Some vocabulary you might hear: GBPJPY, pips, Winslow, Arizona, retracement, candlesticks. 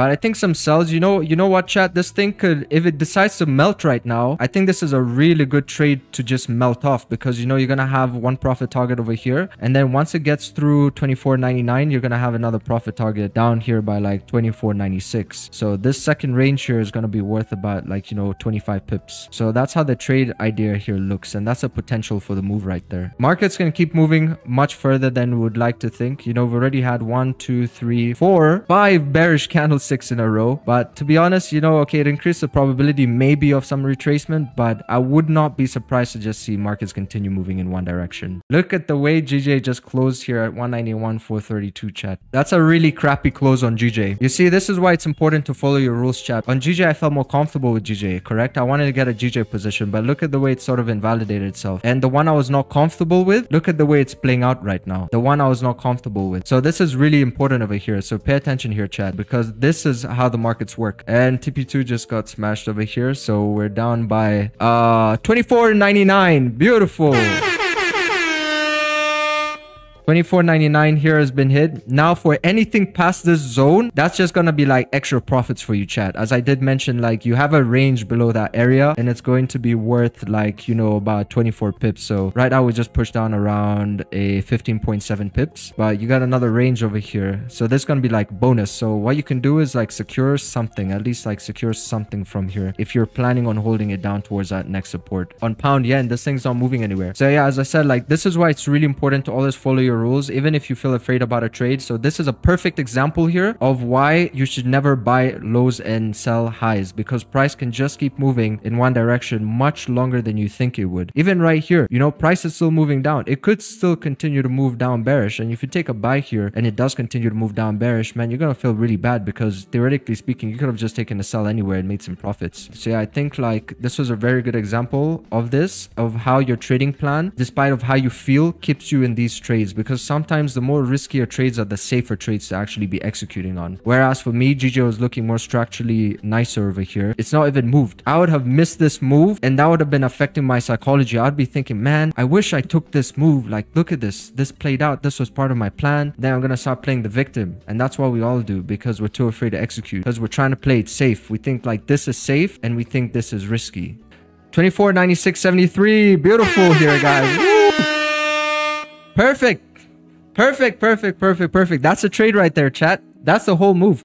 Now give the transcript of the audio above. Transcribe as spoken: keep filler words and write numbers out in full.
But I think some sells, you know, you know what, chat? This thing could, if it decides to melt right now, I think this is a really good trade to just melt off, because, you know, you're going to have one profit target over here. And then once it gets through twenty-four ninety-nine, you're going to have another profit target down here by like twenty-four ninety-six. So this second range here is going to be worth about like, you know, twenty-five pips. So that's how the trade idea here looks. And that's a potential for the move right there. Market's going to keep moving much further than we would like to think. You know, we've already had one, two, three, four, five bearish candlesticks in a row. But to be honest, you know, okay, it increased the probability maybe of some retracement, but I would not be surprised to just see markets continue moving in one direction. Look at the way G J just closed here at one ninety-one four thirty-two, chat. That's a really crappy close on G J. You see, this is why it's important to follow your rules, chat. On G J, I felt more comfortable with G J, correct? I wanted to get a G J position, but look at the way it sort of invalidated itself. And the one I was not comfortable with, look at the way it's playing out right now. The one I was not comfortable with. So this is really important over here. So pay attention here, chat, because this is how the markets work. And T P two just got smashed over here. So we're down by uh, twenty-four ninety-nine. Beautiful. twenty-four ninety-nine here has been hit. Now for anything past this zone, that's just gonna be like extra profits for you, chat. As I did mention, like you have a range below that area and it's going to be worth like, you know, about twenty-four pips. So right now we just pushed down around a fifteen point seven pips, but you got another range over here. So this is gonna be like bonus. So what you can do is like secure something, at least like secure something from here if you're planning on holding it down towards that next support. On pound yen, this thing's not moving anywhere. So yeah, as I said, like this is why it's really important to always follow your rules, even if you feel afraid about a trade. So this is a perfect example here of why you should never buy lows and sell highs, because price can just keep moving in one direction much longer than you think it would. Even right here, you know, price is still moving down. It could still continue to move down bearish, and if you take a buy here and it does continue to move down bearish, man, you're gonna feel really bad, because theoretically speaking, you could have just taken a sell anywhere and made some profits. So yeah, I think like this was a very good example of this, of how your trading plan, despite of how you feel, keeps you in these trades, because sometimes the more riskier trades are the safer trades to actually be executing on. Whereas for me, G J was looking more structurally nicer over here. It's not even moved. I would have missed this move and that would have been affecting my psychology. I'd be thinking, man, I wish I took this move. Like, look at this. This played out. This was part of my plan. Then I'm going to start playing the victim. And that's what we all do, because we're too afraid to execute, because we're trying to play it safe. We think like this is safe and we think this is risky. twenty-four ninety-six seventy-three. Beautiful here, guys. Woo! Perfect. Perfect, perfect, perfect, perfect. That's a trade right there, chat. That's the whole move.